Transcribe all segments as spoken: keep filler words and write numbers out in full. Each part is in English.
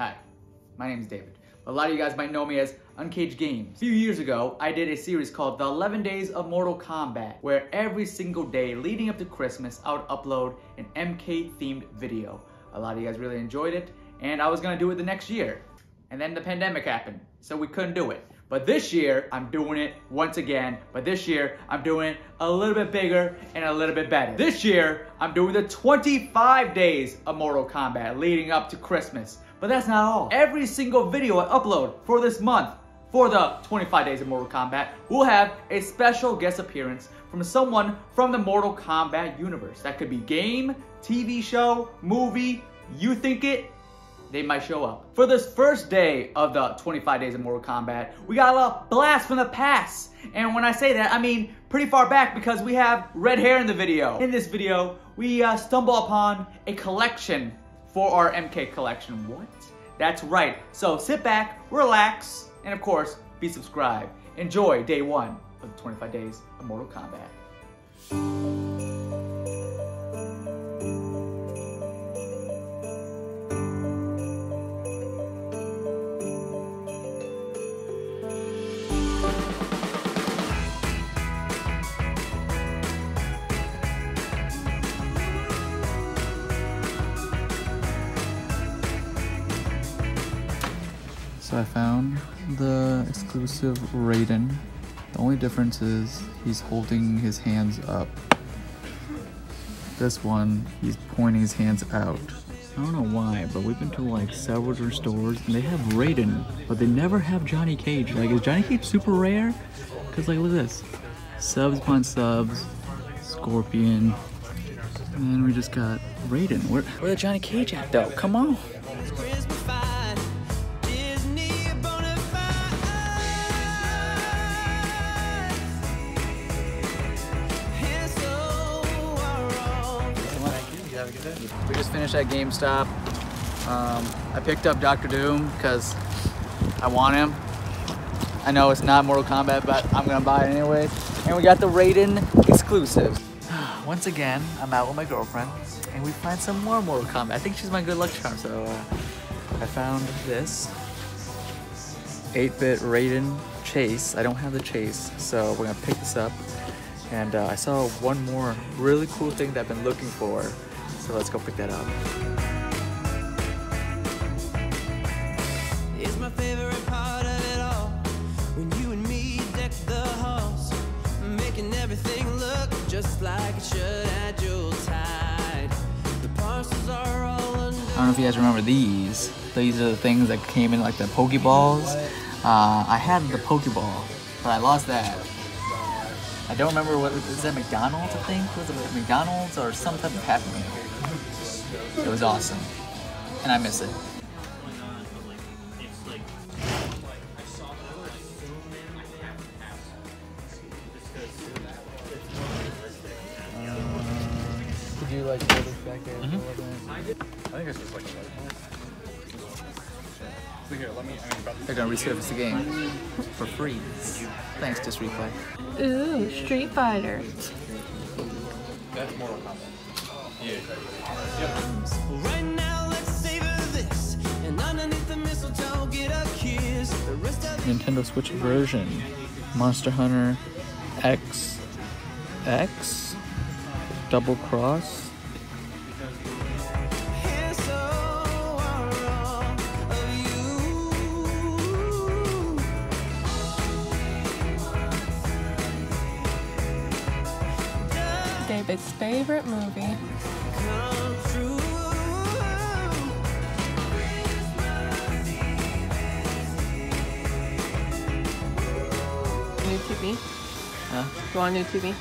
Hi, my name is David. A lot of you guys might know me as Uncaged Games. A few years ago, I did a series called The eleven Days of Mortal Kombat, where every single day leading up to Christmas, I would upload an M K-themed video. A lot of you guys really enjoyed it, and I was gonna do it the next year. And then the pandemic happened, so we couldn't do it. But this year, I'm doing it once again. But this year, I'm doing it a little bit bigger and a little bit better. This year, I'm doing the twenty-five days of Mortal Kombat leading up to Christmas. But that's not all. Every single video I upload for this month, for the twenty-five days of Mortal Kombat, we'll have a special guest appearance from someone from the Mortal Kombat universe. That could be game, T V show, movie, you think it, they might show up. For this first day of the twenty-five days of Mortal Kombat, we got a blast from the past. And when I say that, I mean pretty far back because we have red hair in the video. In this video, we uh, stumble upon a collection for our M K collection. What? That's right. So sit back, relax, and of course, be subscribed. Enjoy day one of the twenty-five days of Mortal Kombat. So I found the exclusive Raiden. The only difference is he's holding his hands up. This one, he's pointing his hands out. I don't know why, but we've been to like several different stores and they have Raiden, but they never have Johnny Cage. Like, is Johnny Cage super rare? Cause like, look at this. Subs upon subs, Scorpion, and then we just got Raiden. Where, where's Johnny Cage at though? Come on. We just finished at GameStop. Um, I picked up Doctor Doom because I want him. I know it's not Mortal Kombat, but I'm gonna buy it anyways. And we got the Raiden exclusives. Once again, I'm out with my girlfriend, and we find some more Mortal Kombat. I think she's my good luck charm. So uh, I found this eight bit Raiden chase. I don't have the chase, so we're gonna pick this up. And uh, I saw one more really cool thing that I've been looking for. So let's go pick that up. It's my favorite part of it all. When you and me deck the halls, making everything look just like it should at your tide. The parcels are all under. I don't know if you guys remember these. These are the things that came in like the Pokeballs. Uh, I had the Pokeball, but I lost that. I don't remember what was that McDonald's I think? Was it McDonald's or some type of Happy Meal? It was awesome, and I miss it. Uh, Did you like put this back there? Mm-hmm. I think it's just like so here, let me, I mean, they're gonna resurface the game for free. Thanks, Disc Replay. Ooh, Street Fighter. That's Mortal Kombat. Yeah. Right now, let's savor this. And underneath the mistletoe, get a kiss. The rest of Nintendo Switch version, Monster Hunter X X Double Cross. David's favorite movie. Come true. New T V? Huh? You want new T V? No.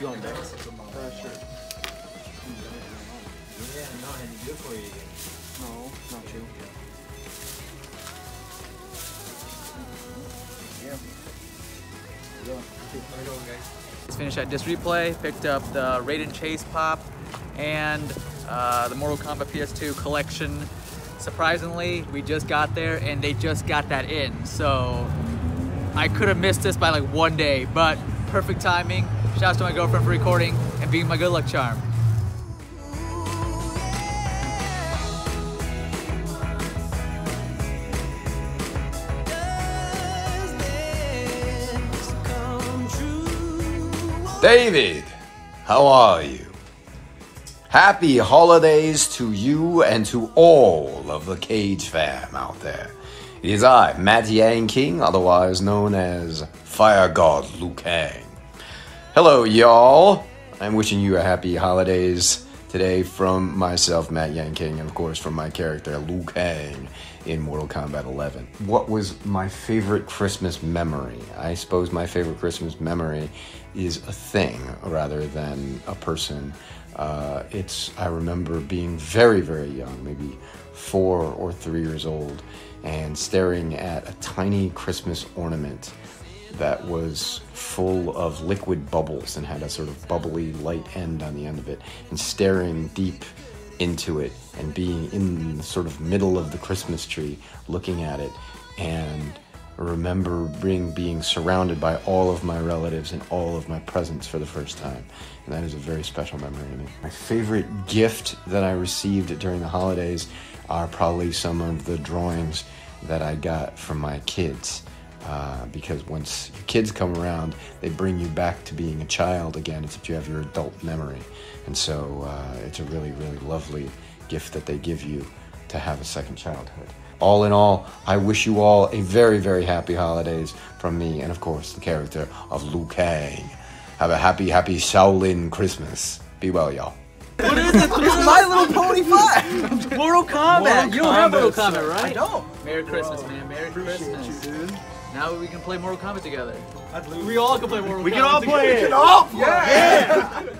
Going back. Uh, sure. Yeah, no, I didn't do it for you again. No, not you. Yeah. How's it going, guys? Let's finish at Disc Replay. Picked up the Raiden Chase Pop and uh, the Mortal Kombat P S two collection. Surprisingly, we just got there and they just got that in. So I could have missed this by like one day, but perfect timing. Shouts to my girlfriend for recording and being my good luck charm. David, how are you? Happy holidays to you and to all of the Cage fam out there. It is I, Matt Yang King, otherwise known as Fire God Liu Kang. Hello, y'all. I'm wishing you a happy holidays today from myself, Matt Yang King, and of course from my character, Liu Kang, in Mortal Kombat eleven. What was my favorite Christmas memory? I suppose my favorite Christmas memory is a thing rather than a person. Uh, it's, I remember being very, very young, maybe four or three years old, and staring at a tiny Christmas ornament that was full of liquid bubbles and had a sort of bubbly light end on the end of it, and staring deep into it and being in the sort of middle of the Christmas tree looking at it, and remember being, being surrounded by all of my relatives and all of my presents for the first time. And that is a very special memory to me. My favorite gift that I received during the holidays are probably some of the drawings that I got from my kids. Uh, because once your kids come around, they bring you back to being a child again, except you have your adult memory. And so uh, it's a really, really lovely gift that they give you to have a second childhood. All in all, I wish you all a very, very happy holidays from me and, of course, the character of Liu Kang. Have a happy, happy Shaolin Christmas. Be well, y'all. What is it? It's My Little Pony five! Mortal Kombat! You don't have Mortal Kombat, right? I don't. Merry Christmas, Whoa. man. Merry Christmas. You, dude. Now we can play Mortal Kombat together. We all can play Mortal Kombat. We can all play it. We can all play it. Yeah. yeah.